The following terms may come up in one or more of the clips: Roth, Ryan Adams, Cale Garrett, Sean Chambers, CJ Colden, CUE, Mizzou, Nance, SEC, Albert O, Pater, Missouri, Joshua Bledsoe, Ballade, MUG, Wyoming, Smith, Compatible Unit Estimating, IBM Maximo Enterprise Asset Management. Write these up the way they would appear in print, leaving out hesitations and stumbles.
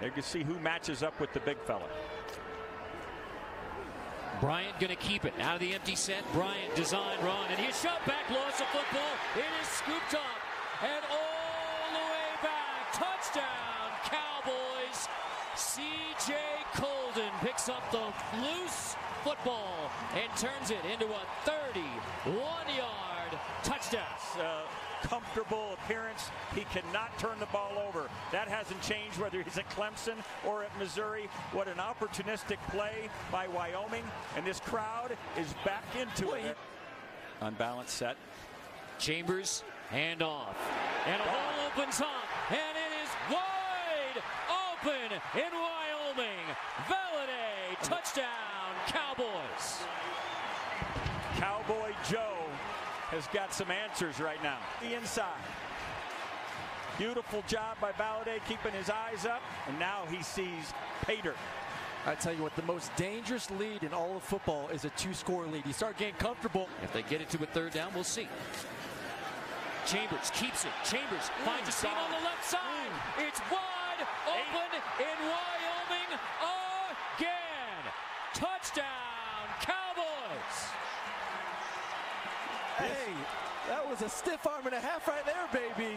They can see who matches up with the big fella. Bryant going to keep it out of the empty set. Bryant design run, and he shot back, lost the football. It is scooped up and all the way back. Touchdown, Cowboys. CJ Colden picks up the loose football and turns it into a 31-yard touchdown. Comfortable appearance. He cannot turn the ball over. That hasn't changed whether he's at Clemson or at Missouri. What an opportunistic play by Wyoming, and this crowd is back into it. Unbalanced set. Chambers, hand off, and a hole opens up, and it is wide open in Wyoming. Ballade, touchdown, Cowboys. Cowboy Joe has got some answers right now. The inside. Beautiful job by Ballade, keeping his eyes up, and now he sees Pater. I tell you what, the most dangerous lead in all of football is a two-score lead. You start getting comfortable. If they get it to a third down, we'll see. Chambers keeps it. Chambers finds a seam on the left side. It's wide open in Wyoming again. Touchdown, Cowboys. Hey, that was a stiff arm and a half right there, baby.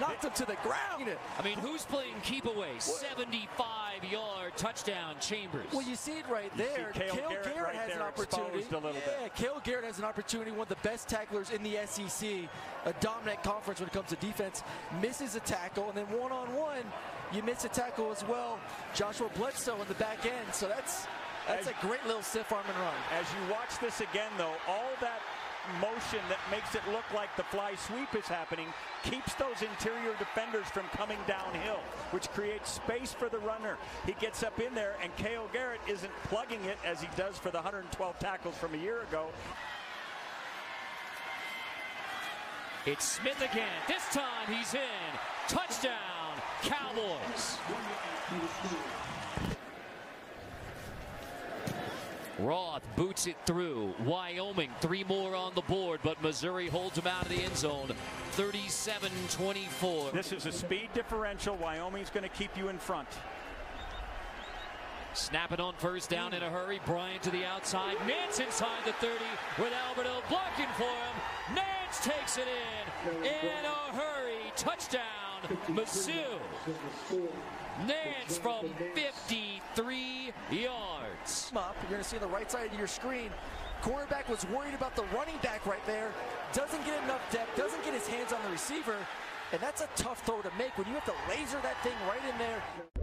Knocked him to the ground. I mean, who's playing keep away? 75-yard touchdown, Chambers. Well, you see it right there. Cale Garrett has an opportunity. A little bit. Cale Garrett has an opportunity. One of the best tacklers in the SEC. A dominant conference when it comes to defense. Misses a tackle, and then one-on-one, you miss a tackle as well. Joshua Bledsoe in the back end. So that's a great little stiff arm and run. As you watch this again, though, all that motion that makes it look like the fly sweep is happening keeps those interior defenders from coming downhill, which creates space for the runner. He gets up in there, and Cale Garrett isn't plugging it as he does for the 112 tackles from a year ago. It's Smith again. This time he's in. Touchdown, Cowboys. Roth boots it through. Wyoming, three more on the board, but Missouri holds them out of the end zone, 37-24. This is a speed differential. Wyoming's going to keep you in front. Snap it on first down in a hurry. Bryant to the outside. Nance inside the 30 with Albert O blocking for him. Nance takes it in a hurry. Touchdown, Mizzou. Nance from 53 yards. You're going to see on the right side of your screen, quarterback was worried about the running back right there. Doesn't get enough depth, doesn't get his hands on the receiver, and that's a tough throw to make when you have to laser that thing right in there.